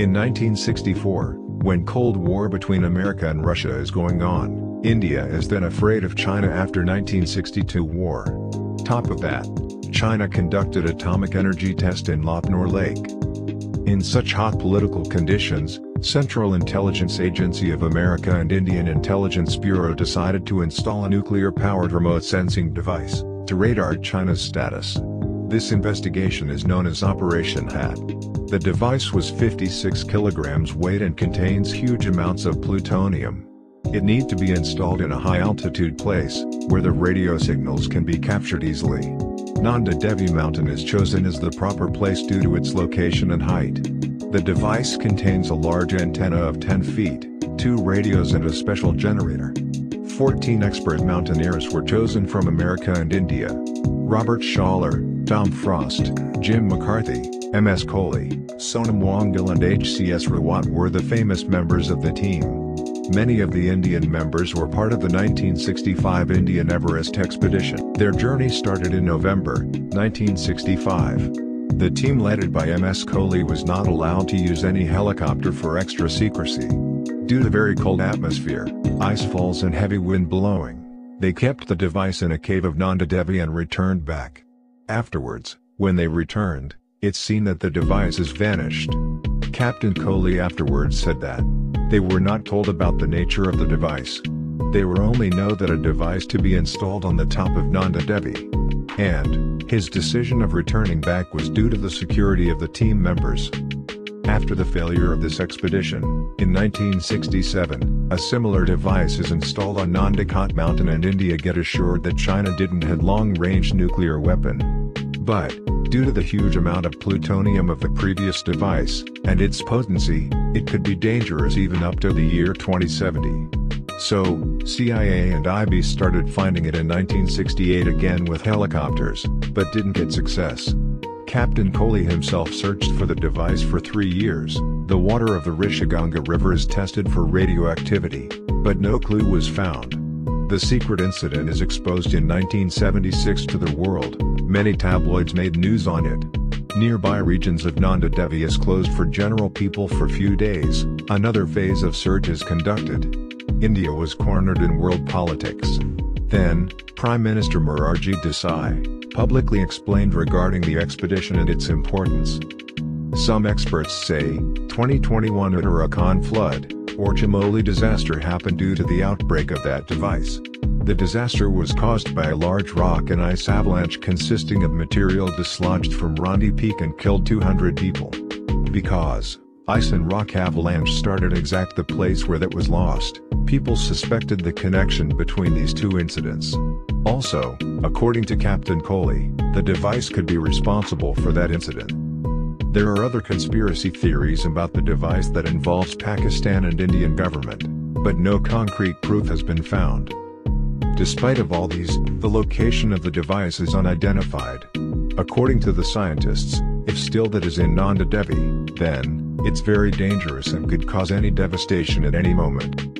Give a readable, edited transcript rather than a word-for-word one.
In 1964, when Cold War between America and Russia is going on, India is then afraid of China after 1962 war. Top of that, China conducted atomic energy test in Lopnor Lake. In such hot political conditions, Central Intelligence Agency of America and Indian Intelligence Bureau decided to install a nuclear-powered remote sensing device to radar China's status. This investigation is known as Operation HAT. The device was 56 kilograms weight and contains huge amounts of plutonium. It needs to be installed in a high-altitude place, where the radio signals can be captured easily. Nanda Devi Mountain is chosen as the proper place due to its location and height. The device contains a large antenna of 10 feet, 2 radios and a special generator. 14 expert mountaineers were chosen from America and India. Robert Schaller, Tom Frost, Jim McCarthy, M.S. Kohli, Sonam Wangchuk and H.C.S. Rawat were the famous members of the team. Many of the Indian members were part of the 1965 Indian Everest expedition. Their journey started in November 1965. The team led by M.S. Kohli was not allowed to use any helicopter for extra secrecy. Due to very cold atmosphere, ice falls and heavy wind blowing, they kept the device in a cave of Nanda Devi and returned back. Afterwards, when they returned, it's seen that the device has vanished. Captain Kohli afterwards said that they were not told about the nature of the device. They were only know that a device to be installed on the top of Nanda Devi. And his decision of returning back was due to the security of the team members. After the failure of this expedition, in 1967, a similar device is installed on Nanda Kot mountain and India get assured that China didn't have long-range nuclear weapon. But, due to the huge amount of plutonium of the previous device, and its potency, it could be dangerous even up to the year 2070. So, CIA and IB started finding it in 1968 again with helicopters, but didn't get success. Captain Kohli himself searched for the device for 3 years. The water of the Rishiganga River is tested for radioactivity, but no clue was found. The secret incident is exposed in 1976 to the world. Many tabloids made news on it. Nearby regions of Nanda Devi is closed for general people for few days. Another phase of search is conducted. India was cornered in world politics. Then, Prime Minister Morarji Desai publicly explained regarding the expedition and its importance. Some experts say, 2021 Uttarakhand flood, or Chamoli disaster happened due to the outbreak of that device. The disaster was caused by a large rock and ice avalanche consisting of material dislodged from Ronti Peak and killed 200 people. Because ice and rock avalanche started exact the place where that was lost, people suspected the connection between these two incidents. Also, according to Captain Kohli, the device could be responsible for that incident. There are other conspiracy theories about the device that involves Pakistan and Indian government, but no concrete proof has been found. Despite of all these, the location of the device is unidentified. According to the scientists, if still that is in Nanda Devi, then it's very dangerous and could cause any devastation at any moment.